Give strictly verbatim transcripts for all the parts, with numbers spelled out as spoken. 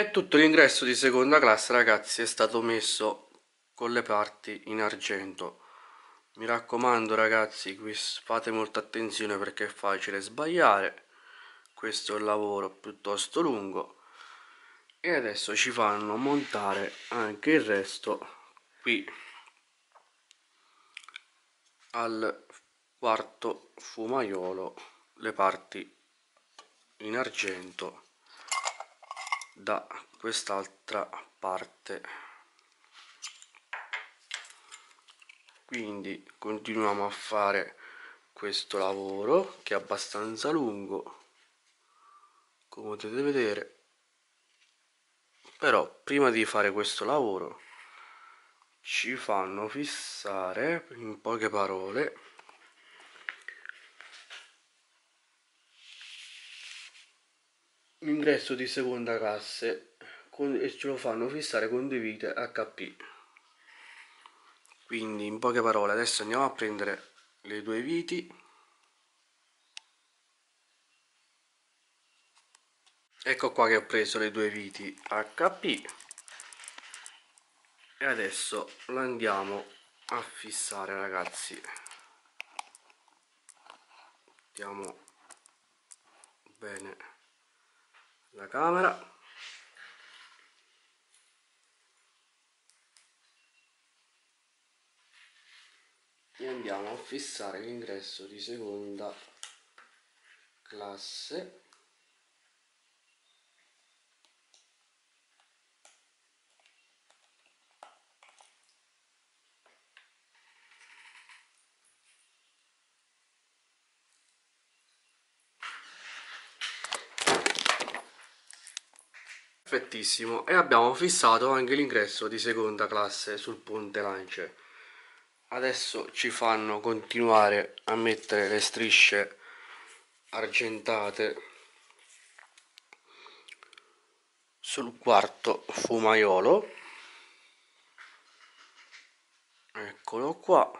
E tutto l'ingresso di seconda classe, ragazzi, è stato messo con le parti in argento. Mi raccomando, ragazzi, qui fate molta attenzione perché è facile sbagliare. Questo è un lavoro piuttosto lungo. E adesso ci fanno montare anche il resto qui al quarto fumaiolo, le parti in argento da quest'altra parte. Quindi continuiamo a fare questo lavoro che è abbastanza lungo, come potete vedere. Però prima di fare questo lavoro ci fanno fissare, in poche parole, l'ingresso di seconda classe con, e ce lo fanno fissare con due vite acca pi. Quindi, in poche parole, adesso andiamo a prendere le due viti . Ecco qua che ho preso le due viti acca pi e adesso lo andiamo a fissare, ragazzi. Mettiamo bene la camera. E andiamo a fissare l'ingresso di seconda classe . Perfettissimo, e abbiamo fissato anche l'ingresso di seconda classe sul ponte lance. Adesso ci fanno continuare a mettere le strisce argentate sul quarto fumaiolo. Eccolo qua,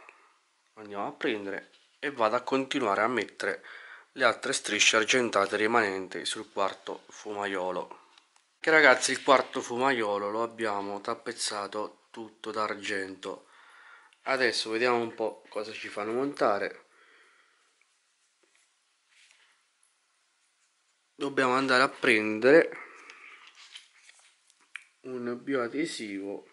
andiamo a prendere e vado a continuare a mettere le altre strisce argentate rimanenti sul quarto fumaiolo. Che, ragazzi, il quarto fumaiolo lo abbiamo tappezzato tutto d'argento. Adesso vediamo un po' cosa ci fanno montare. Dobbiamo andare a prendere un bioadesivo.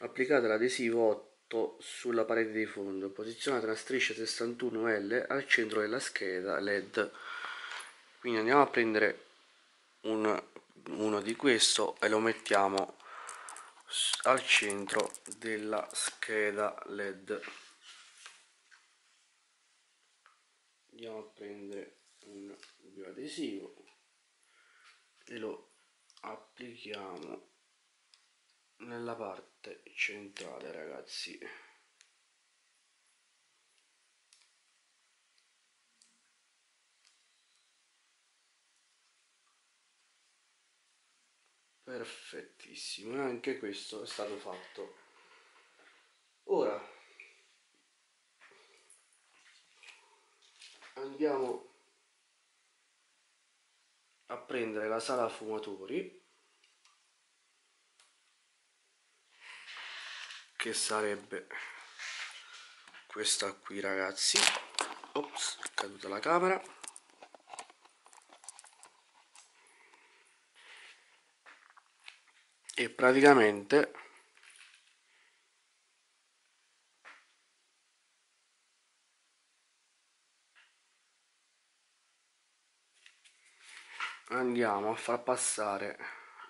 Applicate l'adesivo otto sulla parete di fondo. Posizionate la striscia sessantuno L al centro della scheda L E D. Quindi andiamo a prendere un uno di questo e lo mettiamo al centro della scheda L E D. Andiamo a prendere un bioadesivo e lo applichiamo nella parte centrale, ragazzi. Perfettissimo, anche questo è stato fatto. Ora andiamo a prendere la sala fumatori, che sarebbe questa qui, ragazzi. Ops, è caduta la camera. E praticamente andiamo a far passare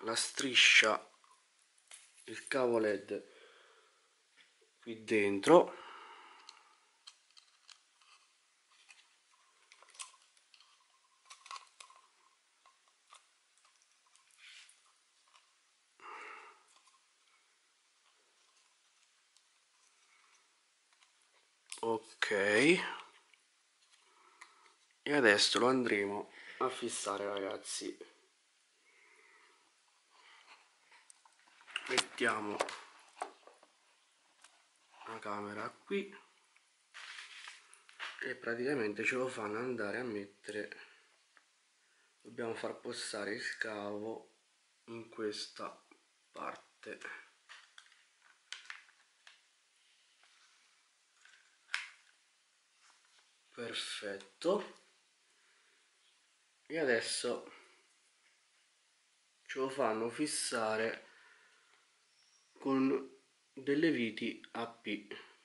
la striscia, il cavo L E D qui dentro . Ok, e adesso lo andremo a fissare, ragazzi. Mettiamo la camera qui e praticamente ce lo fanno andare a mettere. Dobbiamo far passare il cavo in questa parte. Perfetto. E adesso ce lo fanno fissare con delle viti A P.